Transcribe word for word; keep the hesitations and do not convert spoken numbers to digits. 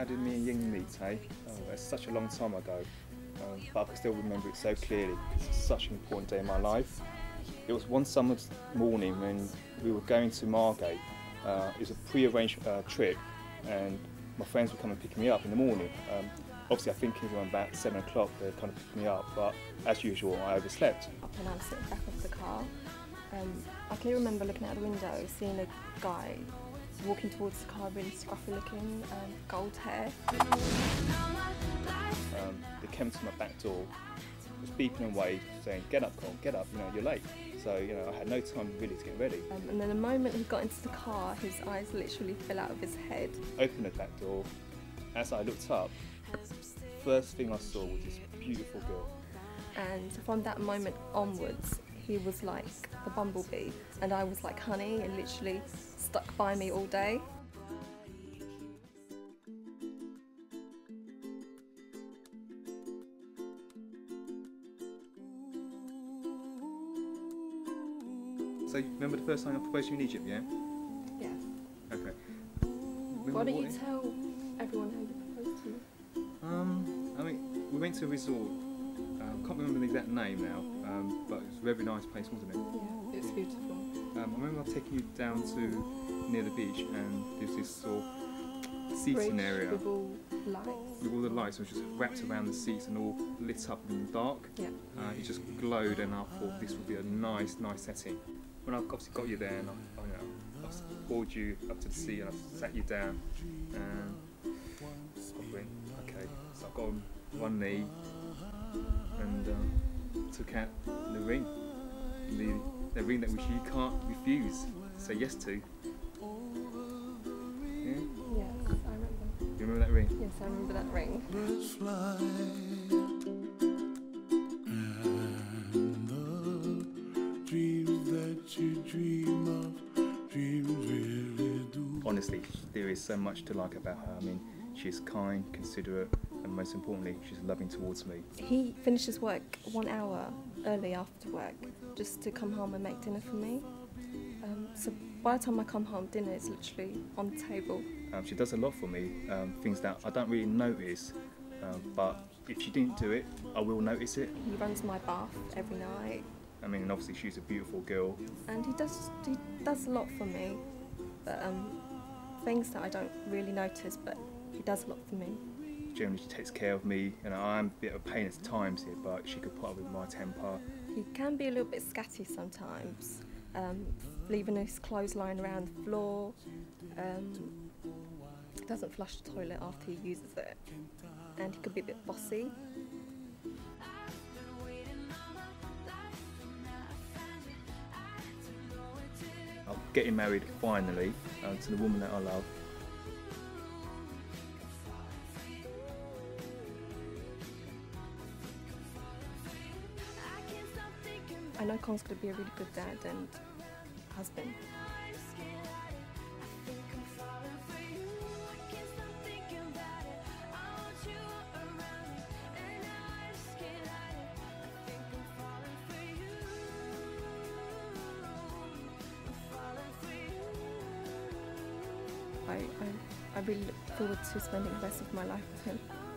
How did me and Ying meet, eh? Oh, that's such a long time ago. Um, but I can still remember it so clearly because it's such an important day in my life. It was one summer morning when we were going to Margate. Uh, it was a pre-arranged uh, trip, and my friends would come and pick me up in the morning. Um, obviously, I think it was around about seven o'clock they kind of picked me up, but as usual, I overslept. Up and I'm sitting back off the car. Um, I can remember looking out the window, seeing a guy walking towards the car, really scruffy looking, um, gold hair. Um, they came to my back door, was beeping and waved, saying, "Get up, Cole, get up, you know, you're late." So, you know, I had no time really to get ready. Um, and then the moment he got into the car, his eyes literally fell out of his head. Opened the back door. As I looked up, first thing I saw was this beautiful girl. And from that moment onwards, he was like the bumblebee, and I was like honey, and literally stuck by me all day. So you remember the first time I proposed to you in Egypt, yeah? Yeah. Okay. Remember Why don't you it? tell everyone how you proposed to me? Um, I mean, we went to a resort. I um, can't remember the exact name now, um, but it was a very nice place, wasn't it? Yeah, it was beautiful. Um, I remember I taking you down to near the beach, and there's this sort of seating Bridge area. With all lights. With all the lights, which was wrapped around the seats and all lit up in the dark. Yeah. Uh, it just glowed, and I thought this would be a nice, nice setting. When I obviously got you there, and I, I, you know, I bored you up to the sea, and I sat you down, and I went, okay, so I got on one knee, and um, took out the ring, the, the ring that which you can't refuse, say yes to. Yeah? Yes, I remember. Do you remember that ring? Yes, I remember that ring. Honestly, there is so much to like about her. I mean, she's kind, considerate, and most importantly, she's loving towards me. He finishes work one hour early after work just to come home and make dinner for me. Um, so by the time I come home, dinner is literally on the table. Um, she does a lot for me, um, things that I don't really notice, um, but if she didn't do it, I will notice it. He runs my bath every night. I mean, and obviously she's a beautiful girl. And he does, he does a lot for me, but um, things that I don't really notice, but he does a lot for me. Generally she takes care of me, and I'm a bit of a pain at times here, but she could put up with my temper. He can be a little bit scatty sometimes, um, leaving his clothes lying around the floor. Um, he doesn't flush the toilet after he uses it, and he could be a bit bossy. I'm getting married finally uh, to the woman that I love. I know Cole's going to be a really good dad and husband. I, I, I really look forward to spending the rest of my life with him.